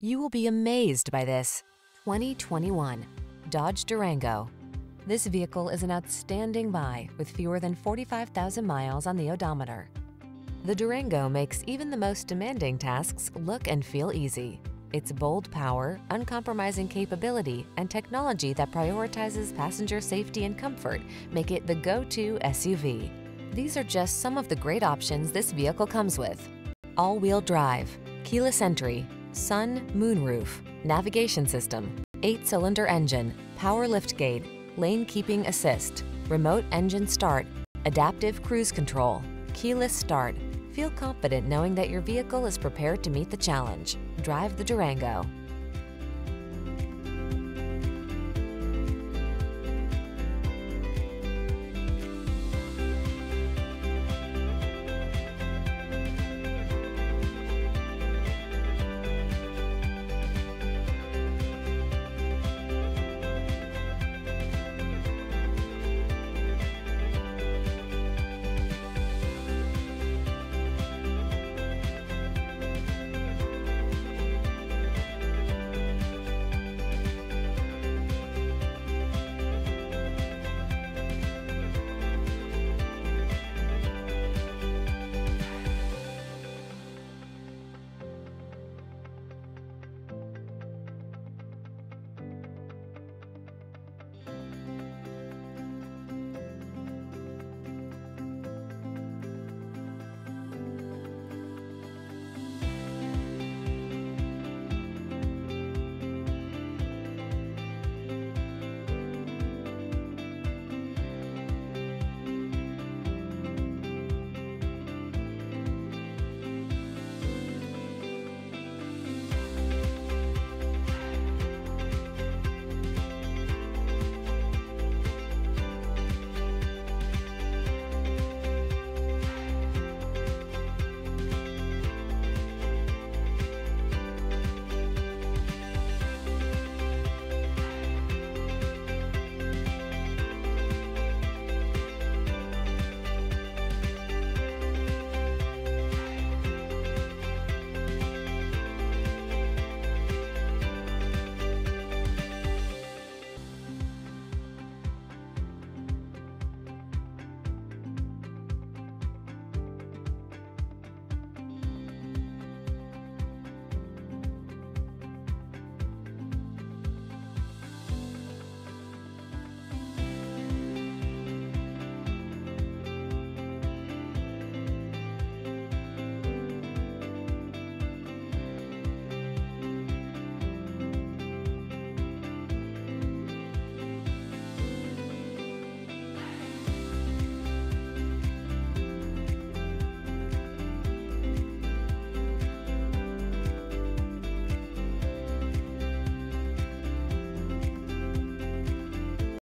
You will be amazed by this 2021 Dodge Durango. This vehicle is an outstanding buy with fewer than 45,000 miles on the odometer. The Durango makes even the most demanding tasks look and feel easy. Its bold power, uncompromising capability, and technology that prioritizes passenger safety and comfort make it the go-to SUV. These are just some of the great options this vehicle comes with: all-wheel drive, keyless entry, sun, moonroof, navigation system, 8-cylinder engine, power liftgate, lane keeping assist, remote engine start, adaptive cruise control, keyless start. Feel confident knowing that your vehicle is prepared to meet the challenge. Drive the Durango.